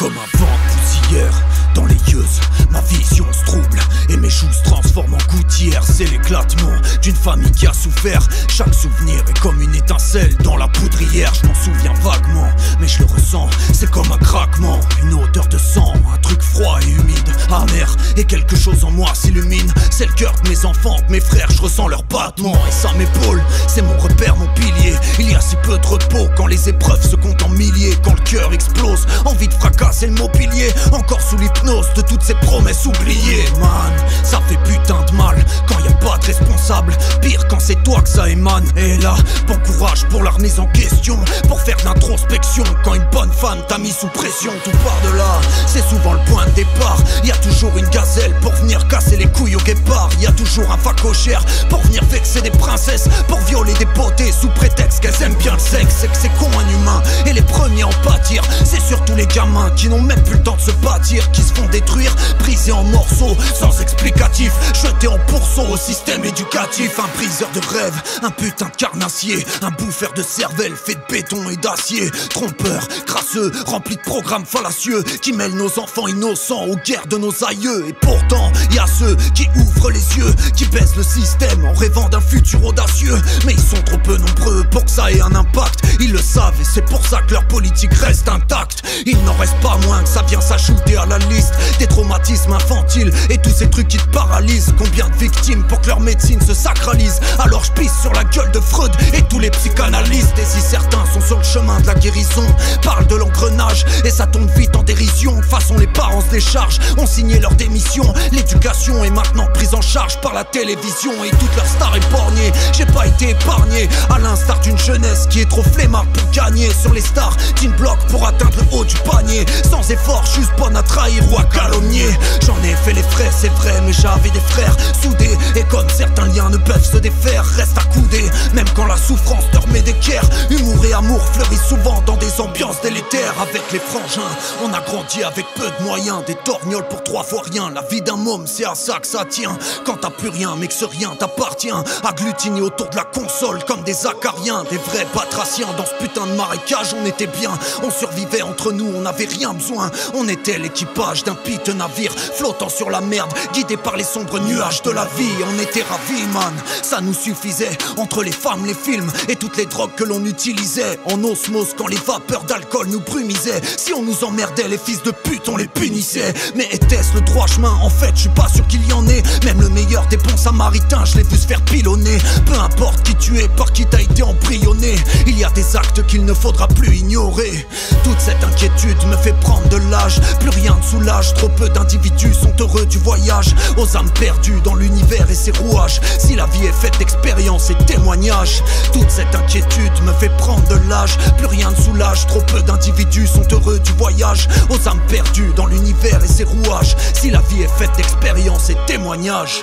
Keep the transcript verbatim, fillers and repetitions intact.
Comme un vent poussière dans les yeux, ma vision se trouble et mes joues se transforment en gouttière. C'est l'éclatement d'une famille qui a souffert. Chaque souvenir est comme une étincelle dans la poudrière. Je m'en souviens vaguement, mais je le ressens. C'est comme un craquement, une odeur de sang, un truc froid et humide, amer. Et quelque chose en moi s'illumine. C'est le cœur de mes enfants, de mes frères. Je ressens leur battement et ça m'épaule. C'est mon repère, mon pilier. Il y a si peu de repos quand les épreuves se comptent en milliers, quand le cœur explose, envie de fracasser le mobilier. Encore sous l'hypnose de toutes ces promesses oubliées. Man, ça fait putain de mal quand y a pas de responsable. Pire quand c'est toi que ça émane. Et là, bon courage pour la remise en question, pour faire de l'introspection quand une bonne femme t'a mis sous pression. Tout part de là, c'est souvent le point de départ. Y a toujours une gazelle pour venir casser les couilles au guépard. Y a toujours un facochère pour venir vexer des princesses, pour violer des beautés sous prétexte qu'elles aiment bien le sexe. C'est que c'est con un humain et les premiers en pâtir. C'est surtout les gamins qui n'ont même plus le temps de se bâtir, qui se font détruire, brisés en morceaux, sans explicatif, jetés en pourceaux au système éducatif. Un briseur de rêve, un putain de carnassier, un bouffeur de cervelle fait de béton et d'acier. Trompeur, crasseux, rempli de programmes fallacieux qui mêlent nos enfants innocents aux guerres de nos aïeux. Et pourtant, y a ceux qui ouvrent les yeux, qui baissent le système en rêvant d'un futur audacieux. Mais ils sont trop peu nombreux pour que ça ait un impact. Ils le savent et c'est pour ça que leur politique reste intacte. Il n'en reste pas moins que ça vient s'ajouter à la liste des traumatismes infantiles et tous ces trucs qui te paralysent. Combien de victimes pour que leur médecine se sacralise? Alors je pisse sur la gueule de Freud et tous les psychanalystes. Et si certains sont sur le chemin de la guérison, parlent de l'engrenage et ça tombe vite en dérision. De toute façon les parents se déchargent, ont signé leur démission. L'éducation est maintenant prise en charge par la télévision et toute leur star est borgnée. J'ai pas été épargné, à l'instar d'une jeunesse qui est trop flemmarde pour gagner sur les stars d'une bloc pour atteindre le haut du panier. Sans effort, juste bonne à trahir ou à calomnier. J'en ai fait les frais, c'est vrai, mais j'avais des frères soudés. Et comme certains liens ne peuvent se défaire, reste accoudé, même quand la souffrance te remet d'équerre. Humour et amour fleurissent souvent dans des ambiances délétères. Avec les frangins, on a grandi avec peu de moyens, des torgnoles pour trois fois rien. La vie d'un môme, c'est à ça que ça tient. Quand t'as plus rien, mais que ce rien t'appartient, agglutiné autour de la console comme des acariens, des vrais batraciens. Dans ce putain de marécage, on était bien, on survivait entre nous, on n'avait rien besoin. On était l'équipage d'un piteux navire flottant sur la merde, guidé par les sombres nuages de la vie. On était ravis, man, ça nous suffisait. Entre les femmes, les films et toutes les drogues que l'on utilisait, en osmose quand les vapeurs d'alcool nous brumisaient. Si on nous emmerdait, les fils de pute, on les punissait. Mais était-ce le droit chemin? En fait, je suis pas sûr qu'il y en ait. Même le meilleur des bons samaritains, je l'ai vu se faire pilonner. Peu importe qui tu es, par qui t'as été emprisonné, il y a des actes qu'il ne faudra plus ignorer. Toute cette inquiétude me fait prendre de l'âge, plus rien ne soulage. Trop peu d'individus sont heureux du voyage, aux âmes perdues dans l'univers et ses rouages. Si la vie est faite d'expériences et témoignages, toute cette inquiétude me fait prendre de l'âge, plus rien ne soulage. Trop peu d'individus sont heureux du voyage, aux âmes perdues dans l'univers et ses rouages. Si la vie est faite d'expériences et témoignages.